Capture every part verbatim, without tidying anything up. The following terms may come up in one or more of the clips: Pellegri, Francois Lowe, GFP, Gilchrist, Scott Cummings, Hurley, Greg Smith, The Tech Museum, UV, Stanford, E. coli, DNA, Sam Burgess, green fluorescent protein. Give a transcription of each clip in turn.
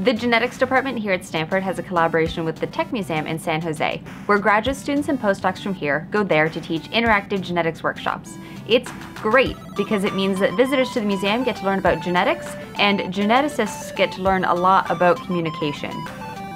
The genetics department here at Stanford has a collaboration with the Tech Museum in San Jose, where graduate students and postdocs from here go there to teach interactive genetics workshops. It's great because it means that visitors to the museum get to learn about genetics, and geneticists get to learn a lot about communication.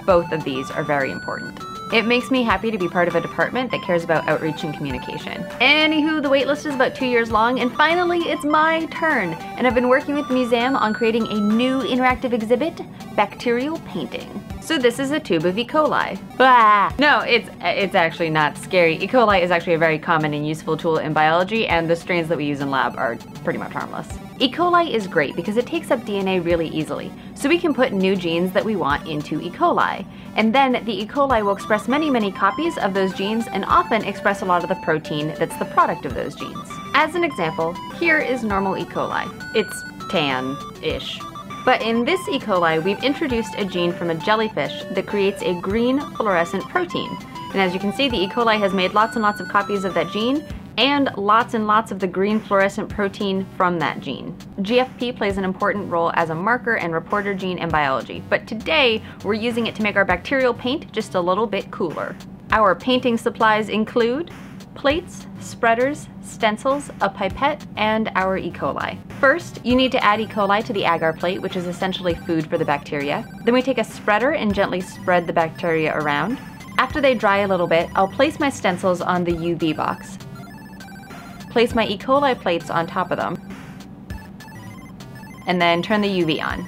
Both of these are very important. It makes me happy to be part of a department that cares about outreach and communication. Anywho, the waitlist is about two years long, and finally it's my turn, and I've been working with the museum on creating a new interactive exhibit, bacterial painting. So this is a tube of E. coli. Blah! No, it's, it's actually not scary. E. coli is actually a very common and useful tool in biology, and the strains that we use in lab are pretty much harmless. E. coli is great because it takes up D N A really easily, so we can put new genes that we want into E. coli. And then the E. coli will express many, many copies of those genes and often express a lot of the protein that's the product of those genes. As an example, here is normal E. coli. It's tan-ish. But in this E. coli, we've introduced a gene from a jellyfish that creates a green fluorescent protein. And as you can see, the E. coli has made lots and lots of copies of that gene, and lots and lots of the green fluorescent protein from that gene. G F P plays an important role as a marker and reporter gene in biology, but today we're using it to make our bacterial paint just a little bit cooler. Our painting supplies include plates, spreaders, stencils, a pipette, and our E. coli. First, you need to add E. coli to the agar plate, which is essentially food for the bacteria. Then we take a spreader and gently spread the bacteria around. After they dry a little bit, I'll place my stencils on the U V box. Place my E. coli plates on top of them, and then turn the U V on.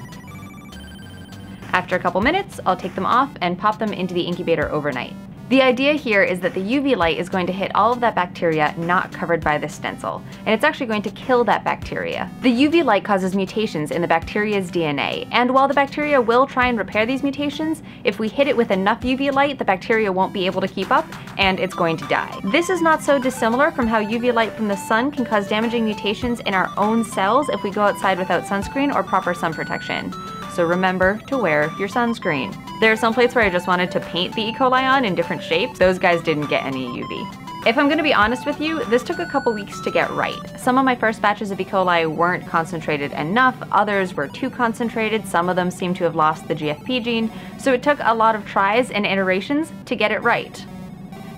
After a couple minutes, I'll take them off and pop them into the incubator overnight. The idea here is that the U V light is going to hit all of that bacteria not covered by the stencil, and it's actually going to kill that bacteria. The U V light causes mutations in the bacteria's D N A, and while the bacteria will try and repair these mutations, if we hit it with enough U V light, the bacteria won't be able to keep up, and it's going to die. This is not so dissimilar from how U V light from the sun can cause damaging mutations in our own cells if we go outside without sunscreen or proper sun protection. So remember to wear your sunscreen. There are some plates where I just wanted to paint the E. coli on in different shapes. Those guys didn't get any U V. If I'm gonna be honest with you, this took a couple weeks to get right. Some of my first batches of E. coli weren't concentrated enough, others were too concentrated, some of them seem to have lost the G F P gene, so it took a lot of tries and iterations to get it right.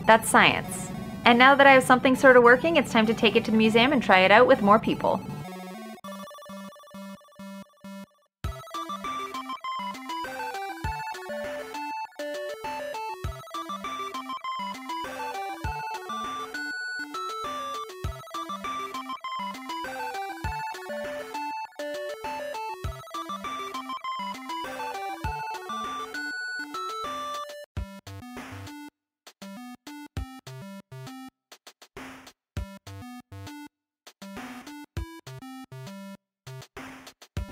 That's science. And now that I have something sort of working, it's time to take it to the museum and try it out with more people.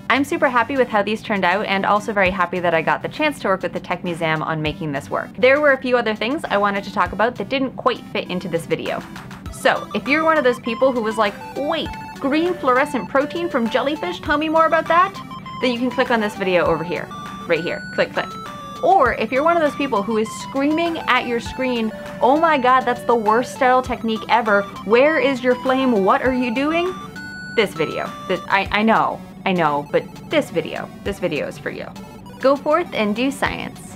I'm super happy with how these turned out, and also very happy that I got the chance to work with the Tech Museum on making this work. There were a few other things I wanted to talk about that didn't quite fit into this video. So, if you're one of those people who was like, wait, green fluorescent protein from jellyfish, tell me more about that? Then you can click on this video over here. Right here. Click, click. Or if you're one of those people who is screaming at your screen, oh my god, that's the worst sterile technique ever, where is your flame, what are you doing? This video. This, I, I know. I know, but this video, this video is for you. Go forth and do science.